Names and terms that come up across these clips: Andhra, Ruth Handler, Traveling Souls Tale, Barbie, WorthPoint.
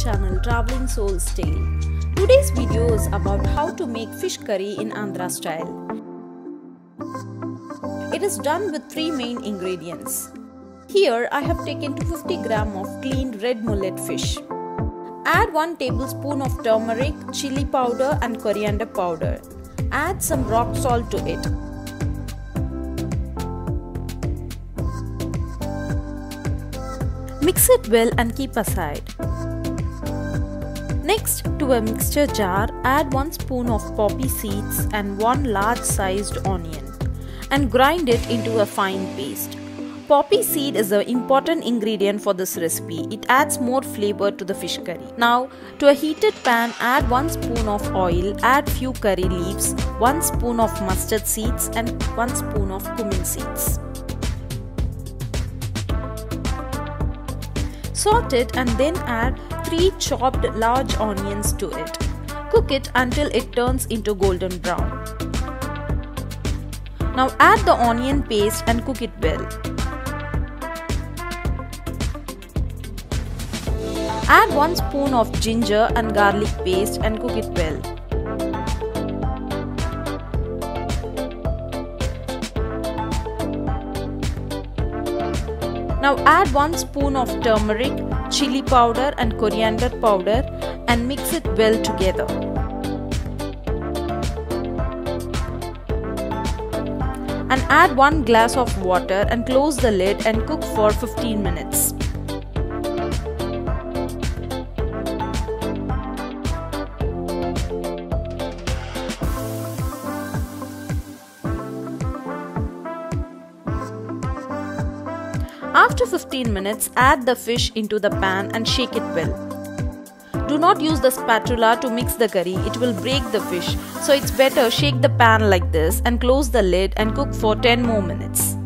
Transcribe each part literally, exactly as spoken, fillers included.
channel Traveling Souls Tale. Today's video is about how to make fish curry in Andhra style. It is done with three main ingredients. Here I have taken two hundred fifty grams of cleaned red mullet fish. Add one tablespoon of turmeric, chili powder and coriander powder. Add some rock salt to it. Mix it well and keep aside. Next, to a mixture jar, add one spoon of poppy seeds and one large sized onion and grind it into a fine paste. Poppy seed is an important ingredient for this recipe. It adds more flavor to the fish curry. Now, to a heated pan, add one spoon of oil, add few curry leaves, one spoon of mustard seeds and one spoon of cumin seeds. Salt it and then add three chopped large onions to it. Cook it until it turns into golden brown. Now add the onion paste and cook it well. Add one spoon of ginger and garlic paste and cook it well. Now add one spoon of turmeric, chili powder and coriander powder and mix it well together. And add one glass of water and close the lid and cook for fifteen minutes. After fifteen minutes, add the fish into the pan and shake it well. Do not use the spatula to mix the curry, it will break the fish. So it's better shake the pan like this and close the lid and cook for ten more minutes.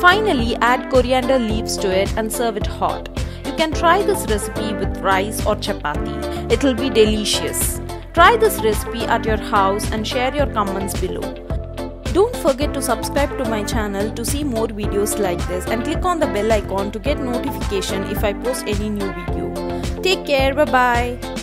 Finally, add coriander leaves to it and serve it hot. You can try this recipe with rice or chapati. It'll be delicious. Try this recipe at your house and share your comments below. Don't forget to subscribe to my channel to see more videos like this and click on the bell icon to get notification if I post any new video. Take care, bye bye.